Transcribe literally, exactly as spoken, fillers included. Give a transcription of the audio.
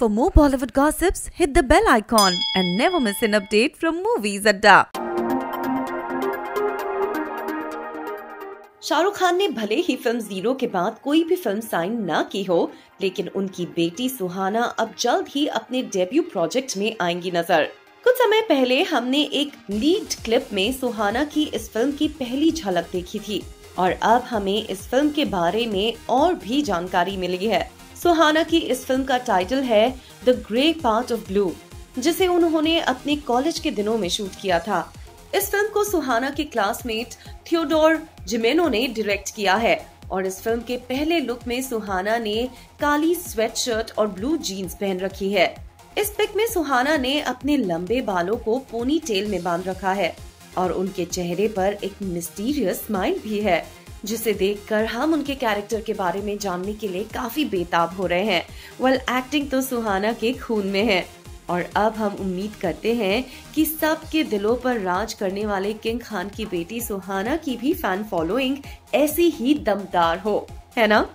For more Bollywood gossips, hit the bell icon and never miss an update from Movies Adda. Shahrukh Khan ने भले ही film zero के बाद कोई भी फिल्म साइन ना की हो, लेकिन उनकी बेटी सुहाना अब जल्द ही अपने डेब्यू प्रोजेक्ट में आएंगी नजर। कुछ समय पहले हमने एक लीक्ड क्लिप में सुहाना की इस फिल्म की पहली झलक देखी थी और अब हमें इस फिल्म के बारे में और भी जानकारी मिली है। सुहाना की इस फिल्म का टाइटल है the grey part of blue, जिसे उन्होंने अपने कॉलेज के दिनों में शूट किया था। इस फिल्म को सुहाना के क्लासमेट थियोडोर जिमेनो ने डायरेक्ट किया है और इस फिल्म के पहले लुक में सुहाना ने काली स्वेटशर्ट और ब्लू जीन्स पहन रखी है। इस पिक में सुहाना ने अपने लंबे बालों को पोनी टेल में बांध रखा है और उनके चेहरे पर एक मिस्टीरियस स्माइल भी है, जिसे देखकर हम उनके कैरेक्टर के बारे में जानने के लिए काफी बेताब हो रहे हैं। वेल, एक्टिंग तो सुहाना के खून में है और अब हम उम्मीद करते हैं कि सबके दिलों पर राज करने वाले किंग खान की बेटी सुहाना की भी फैन फॉलोइंग ऐसी ही दमदार हो, है ना।